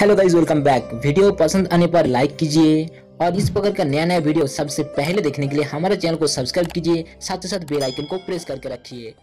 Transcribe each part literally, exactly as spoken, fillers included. Hello guys, welcome back. Video पसंद आने पर लाइक कीजिए और इस प्रकार का नया नया वीडियो सबसे पहले देखने के लिए हमारे चैनल को सब्सक्राइब कीजिए, साथ ही साथ बेल आइकन को प्रेस करके रखिए।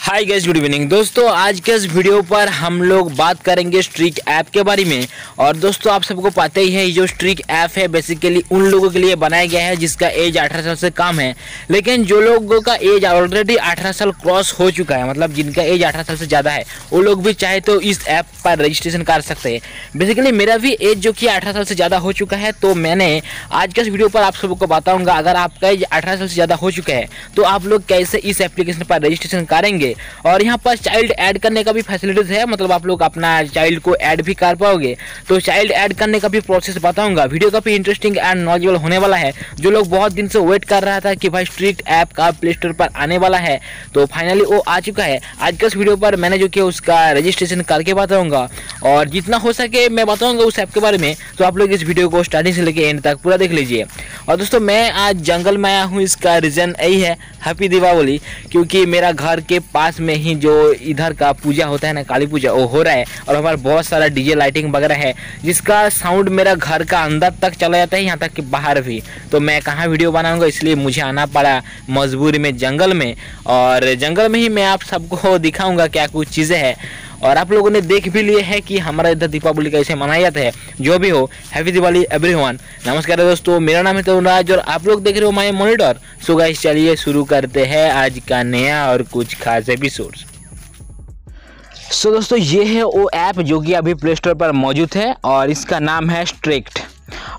हाय गाइस, गुड इवनिंग दोस्तों। आज के इस वीडियो पर हम लोग बात करेंगे स्ट्रीक ऐप के बारे में। और दोस्तों आप सबको पता ही है, जो स्ट्रीक ऐप है बेसिकली उन लोगों के लिए बनाया गया है जिसका एज अठारह साल से कम है। लेकिन जो लोगों का एज ऑलरेडी अठारह साल क्रॉस हो चुका है, मतलब जिनका एज अठारह साल से ज़्यादा है, वो लोग भी चाहे तो इस ऐप पर रजिस्ट्रेशन कर सकते हैं। बेसिकली मेरा भी एज जो कि अठारह साल से ज़्यादा हो चुका है, तो मैंने आज के इस वीडियो पर आप सबको बताऊँगा अगर आपका एज अठारह साल से ज़्यादा हो चुका है तो आप लोग कैसे इस एप्लीकेशन पर रजिस्ट्रेशन करेंगे। और यहाँ पर चाइल्ड ऐड करने का भी फैसिलिटीज है, मतलब आप लोग अपना चाइल्ड को ऐड भी कर पाओगे। तो चाइल्ड ऐड करने का भी प्रोसेस बताऊंगा। वीडियो काफी इंटरेस्टिंग एंड नॉलेजेबल होने वाला है। जो लोग बहुत दिन से वेट कर रहा था कि भाई स्ट्रीक ऐप का प्ले स्टोर पर आने वाला है, तो फाइनली वो आ चुका है। आज के इस वीडियो पर मैंने जो कि उसका रजिस्ट्रेशन करके बताऊंगा और जितना हो सके मैं बताऊंगा उस ऐप के बारे में। तो आप लोग इस वीडियो को स्टार्टिंग से लेकर एंड तक पूरा देख लीजिए। और दोस्तों मैं आज जंगल में आया हूँ, इसका रीज़न यही है हैप्पी दीपावली, क्योंकि मेरा घर के पास में ही जो इधर का पूजा होता है ना, काली पूजा, वो हो रहा है। और हमारा बहुत सारा डीजे लाइटिंग वगैरह है जिसका साउंड मेरा घर का अंदर तक चला जाता है, यहाँ तक कि बाहर भी। तो मैं कहाँ वीडियो बनाऊँगा, इसलिए मुझे आना पड़ा मजबूरी में जंगल में। और जंगल में ही मैं आप सबको दिखाऊँगा क्या कुछ चीज़ें हैं। और आप लोगों ने देख भी लिए है कि हमारा इधर दीपावली कैसे मनाया जाता है। जो भी हो, हैप्पी दिवाली एवरीवन। नमस्कार दोस्तों, मेरा नाम है तरुण राज और आप लोग देख रहे हो माय मॉनिटर। सो गाइस चलिए शुरू करते हैं आज का नया और कुछ खास एपिसोड। सो so दोस्तों ये है वो ऐप जो कि अभी प्ले स्टोर पर मौजूद है और इसका नाम है स्ट्रीक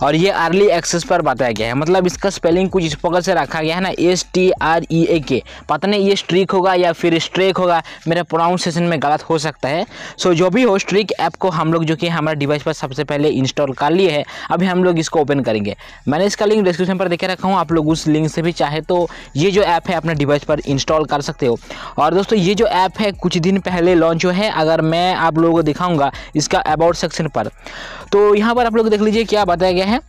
और ये अर्ली एक्सेस पर बताया गया है। मतलब इसका स्पेलिंग कुछ इस प्रकार से रखा गया है ना, S T R E A K. पता नहीं ये स्ट्रीक होगा या फिर स्ट्रेक होगा, मेरा प्रोनाउंसिएशन में गलत हो सकता है। सो जो भी हो, स्ट्रीक ऐप को हम लोग जो कि हमारे डिवाइस पर सबसे पहले इंस्टॉल कर लिए हैं। अभी हम लोग इसको ओपन करेंगे। मैंने इसका लिंक डिस्क्रिप्शन पर देखे रखा हूँ, आप लोग उस लिंक से भी चाहे तो ये जो ऐप है अपने डिवाइस पर इंस्टॉल कर सकते हो। और दोस्तों ये जो ऐप है कुछ दिन पहले लॉन्च हुआ है। अगर मैं आप लोगों को दिखाऊँगा इसका अबाउट सेक्शन पर, तो यहाँ पर आप लोग देख लीजिए क्या बताया गया है।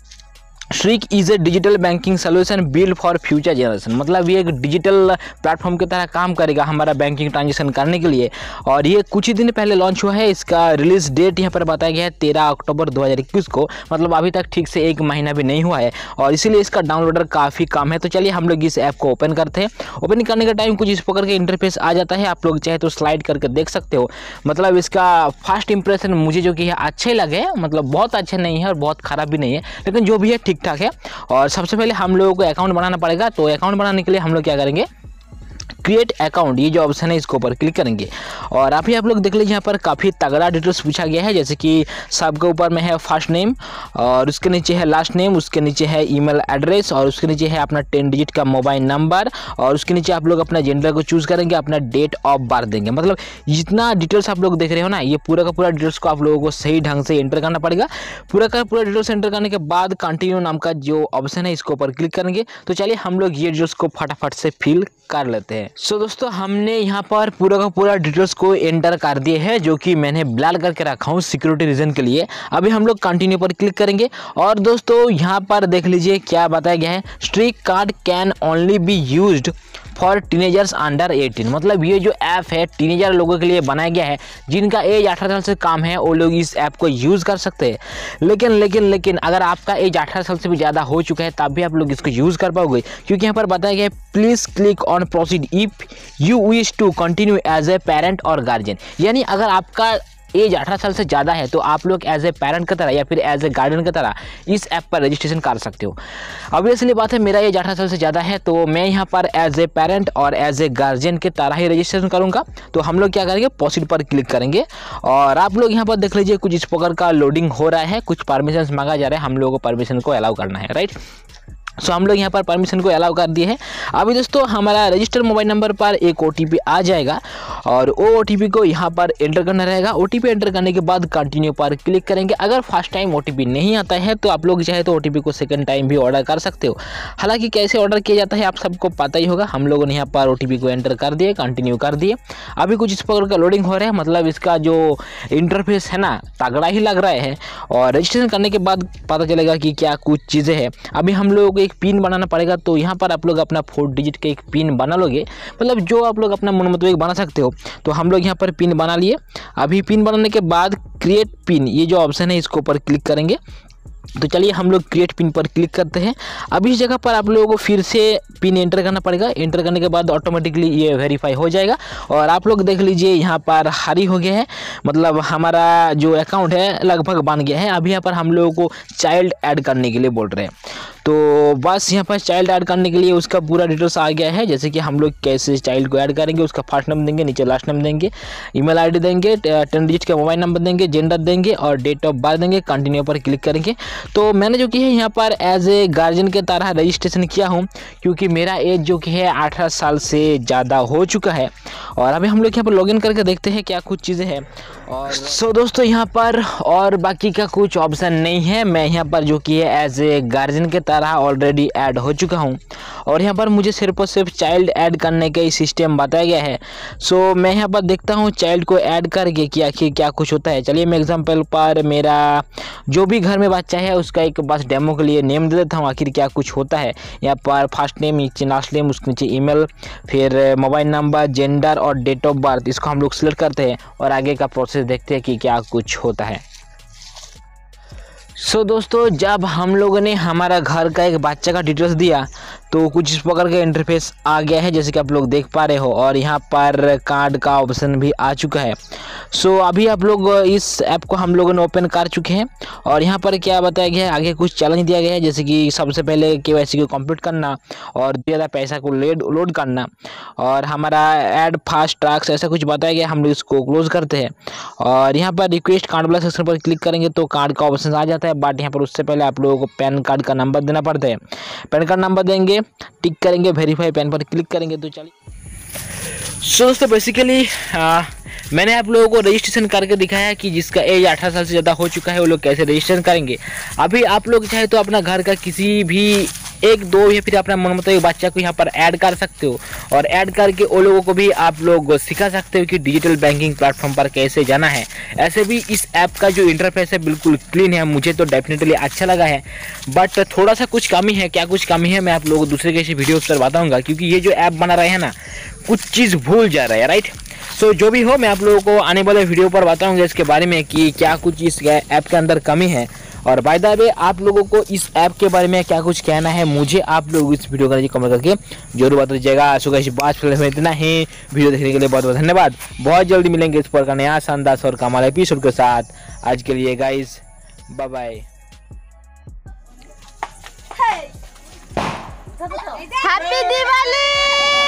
Streak is a digital banking solution build for future generation. मतलब ये एक डिजिटल प्लेटफॉर्म की तरह काम करेगा हमारा बैंकिंग ट्रांजेक्शन करने के लिए। और ये कुछ ही दिन पहले लॉन्च हुआ है। इसका रिलीज डेट यहाँ पर बताया गया है तेरह अक्टूबर दो हज़ार इक्कीस को। मतलब अभी तक ठीक से एक महीना भी नहीं हुआ है और इसीलिए इसका डाउनलोडर काफ़ी कम है। तो चलिए हम लोग इस ऐप को ओपन करते हैं। ओपन करने का टाइम कुछ इस प्रकार के इंटरफेस आ जाता है, आप लोग चाहे तो स्लाइड करके देख सकते हो। मतलब इसका फर्स्ट इंप्रेशन मुझे जो कि अच्छे लगे, मतलब बहुत अच्छे नहीं है और बहुत ख़राब भी नहीं है, लेकिन जो भी है ठीक ठाक है। और सबसे पहले हम लोगों को अकाउंट बनाना पड़ेगा। तो अकाउंट बनाने के लिए हम लोग क्या करेंगे, क्रिएट अकाउंट ये जो ऑप्शन है इसके ऊपर क्लिक करेंगे। और अभी आप लोग देख लीजिए यहाँ पर काफ़ी तगड़ा डिटेल्स पूछा गया है, जैसे कि सबके ऊपर में है फर्स्ट नेम और उसके नीचे है लास्ट नेम, उसके नीचे है ईमेल एड्रेस और उसके नीचे है अपना टेन डिजिट का मोबाइल नंबर और उसके नीचे आप लोग अपना जेंडर को चूज़ करेंगे, अपना डेट ऑफ बर्थ देंगे। मतलब जितना डिटेल्स आप लोग देख रहे हो ना, ये पूरा का पूरा डिटेल्स को आप लोगों को सही ढंग से एंटर करना पड़ेगा। पूरा का पूरा डिटेल्स एंटर करने के बाद कंटिन्यू नाम का जो ऑप्शन है इसके ऊपर क्लिक करेंगे। तो चलिए हम लोग ये डिटेल्स को फटाफट से फिल कर लेते हैं। सो so, दोस्तों हमने यहाँ पर पूरा का पूरा डिटेल्स को एंटर कर दिए है, जो कि मैंने ब्लर करके रखा हूँ सिक्योरिटी रीजन के लिए। अभी हम लोग कंटिन्यू पर क्लिक करेंगे। और दोस्तों यहाँ पर देख लीजिए क्या बताया गया है, Streak card can only be used for teenagers under eighteen. मतलब ये जो ऐप है टीनेजर लोगों के लिए बनाया गया है, जिनका एज अठारह साल से कम है वो लोग इस ऐप को यूज़ कर सकते हैं। लेकिन लेकिन लेकिन अगर आपका एज अठारह साल से भी ज़्यादा हो चुका है तब भी आप लोग इसको यूज़ कर पाओगे, क्योंकि यहाँ पर बताया गया है please click on proceed if you wish to continue as a parent और गार्जियन। यानी अगर आपका एज अठारह साल से ज़्यादा है तो आप लोग एज ए पेरेंट की तरह या फिर एज ए गार्डियन की तरह इस ऐप पर रजिस्ट्रेशन कर सकते हो। ऑब्वियसली बात है, मेरा एज अठारह साल से ज़्यादा है तो मैं यहाँ पर एज ए पेरेंट और एज ए गार्जियन की तरह ही रजिस्ट्रेशन करूँगा। तो हम लोग क्या करेंगे, प्रोसीड पर क्लिक करेंगे। और आप लोग यहाँ पर देख लीजिए कुछ इस प्रकार का लोडिंग हो रहा है, कुछ परमिशन मांगा जा रहा है, हम लोगों को परमिशन को अलाउ करना है, राइट। सो so, हम लोग यहाँ पर परमिशन को अलाउ कर दिए हैं। अभी दोस्तों हमारा रजिस्टर्ड मोबाइल नंबर पर एक ओ टी पी आ जाएगा और वो ओ टी पी को यहाँ पर एंटर करना रहेगा। ओ टी पी एंटर करने के बाद कंटिन्यू पर क्लिक करेंगे। अगर first time O T P नहीं आता है तो आप लोग चाहे तो ओ टी पी को सेकंड टाइम भी ऑर्डर कर सकते हो। हालांकि कैसे ऑर्डर किया जाता है आप सबको पता ही होगा। हम लोगों ने यहाँ पर ओ टी पी को एंटर कर दिए, कंटिन्यू कर दिए। अभी कुछ इस प्रकार का लोडिंग हो रहा है। मतलब इसका जो इंटरफेस है ना तगड़ा ही लग रहा है। और रजिस्ट्रेशन करने के बाद पता चलेगा कि क्या कुछ चीज़ें हैं। अभी हम लोग एक पिन बनाना पड़ेगा। तो यहाँ पर आप लोग अपना फोर डिजिट का एक पिन बना लोगे, मतलब जो आप लोग अपना मन मतलब एक बना सकते हो। तो हम लोग यहाँ पर पिन बना लिए। अभी पिन बनाने के बाद क्रिएट पिन ये जो ऑप्शन है इसके ऊपर क्लिक करेंगे। तो चलिए हम लोग क्रिएट पिन पर क्लिक करते हैं। अब इस जगह पर आप लोगों को फिर से पिन एंटर करना पड़ेगा। एंटर करने के बाद ऑटोमेटिकली ये वेरीफाई हो जाएगा। और आप लोग देख लीजिए यहाँ पर हरी हो गया है, मतलब हमारा जो अकाउंट है लगभग बन गया है। अभी यहाँ पर हम लोगों को चाइल्ड ऐड करने के लिए बोल रहे हैं। तो बस यहाँ पर चाइल्ड ऐड करने के लिए उसका पूरा डिटेल्स आ गया है, जैसे कि हम लोग कैसे चाइल्ड को ऐड करेंगे, उसका फर्स्ट नेम देंगे, नीचे लास्ट नेम देंगे, ईमेल आईडी देंगे, टेन डिजिट का मोबाइल नंबर देंगे, जेंडर देंगे और डेट ऑफ बर्थ देंगे। कंटिन्यू पर क्लिक करेंगे। तो मैंने जो कि है यहाँ पर एज ए गार्जियन के तरह रजिस्ट्रेशन किया हूँ, क्योंकि मेरा एज जो कि है अठारह साल से ज़्यादा हो चुका है। और अभी हम लोग यहाँ पर लॉगिन करके देखते हैं क्या कुछ चीज़ें हैं। और सो so, दोस्तों यहाँ पर और बाकी का कुछ ऑप्शन नहीं है। मैं यहाँ पर जो कि है एज ए गार्जियन के तरह ऑलरेडी ऐड हो चुका हूँ और यहाँ पर मुझे सिर्फ और सिर्फ चाइल्ड ऐड करने का ही सिस्टम बताया गया है। सो so, मैं यहाँ पर देखता हूँ चाइल्ड को ऐड करके कि आखिर क्या कुछ होता है। चलिए मैं एग्जाम्पल पर मेरा जो भी घर में बच्चा है उसका एक बस डेमो के लिए नेम दे देता हूँ, आखिर क्या कुछ होता है। यहाँ पर फर्स्ट नेम, नीचे लास्ट नेम, उसके नीचे ईमेल, फिर मोबाइल नंबर, जेंडर और डेट ऑफ बर्थ। इसको हम लोग सिलेक्ट करते हैं और आगे का प्रोसेस देखते हैं कि क्या कुछ होता है। सो so, दोस्तों जब हम लोगों ने हमारा घर का एक बच्चा का डिटेल्स दिया तो कुछ इस प्रकार का इंटरफेस आ गया है, जैसे कि आप लोग देख पा रहे हो। और यहाँ पर कार्ड का ऑप्शन भी आ चुका है। सो so, अभी आप लोग इस ऐप को हम लोगों ने ओपन कर चुके हैं। और यहाँ पर क्या बताया गया है, आगे कुछ चैलेंज दिया गया है, जैसे कि सबसे पहले केवाईसी को कंप्लीट करना और ज़्यादा पैसा को लोड करना और हमारा ऐड फास्ट ट्रैक्स, ऐसा कुछ बताया गया। हम लोग इसको क्लोज करते हैं और यहाँ पर रिक्वेस्ट कार्ड वाला सेक्शन पर क्लिक करेंगे तो कार्ड का ऑप्शन आ जाता है। बट यहाँ पर उससे पहले आप लोगों को पैन कार्ड का नंबर देना पड़ता है। पैन कार्ड नंबर देंगे, टिक करेंगे, वेरीफाई पैन पर क्लिक करेंगे। तो चलिए सो दोस्तों बेसिकली मैंने आप लोगों को रजिस्ट्रेशन करके दिखाया कि जिसका एज अठारह साल से ज़्यादा हो चुका है वो लोग कैसे रजिस्ट्रेशन करेंगे। अभी आप लोग चाहे तो अपना घर का किसी भी एक, दो या फिर अपना मन मुताबिक बच्चा को यहाँ पर ऐड कर सकते हो और ऐड करके वो लोगों को भी आप लोग सिखा सकते हो कि डिजिटल बैंकिंग प्लेटफॉर्म पर कैसे जाना है। ऐसे भी इस ऐप का जो इंटरफेस है बिल्कुल क्लीन है, मुझे तो डेफिनेटली अच्छा लगा है। बट थोड़ा सा कुछ कमी है, क्या कुछ कमी है मैं आप लोगों को दूसरे किसी वीडियोज़ पर बताऊँगा, क्योंकि ये जो ऐप बना रहे हैं ना कुछ चीज़ भूल जा रहा है, राइट। सो so, जो भी हो मैं आप लोगों को आने वाले वीडियो पर बताऊंगा इसके बारे में कि क्या कुछ इस ऐप के अंदर कमी है। और बाय द वे आप लोगों को इस ऐप के बारे में क्या कुछ कहना है मुझे आप लोग इस वीडियो का नीचे कमेंट करके जरूर बता दीजिएगा। सो गाइस बात फिलहाल में इतना ही। वीडियो देखने के लिए बहुत बहुत धन्यवाद। बहुत जल्दी मिलेंगे इस पर का नया शानदार और कमाल एपिसोड के साथ। आज के लिए guys bye bye. Happy Diwali.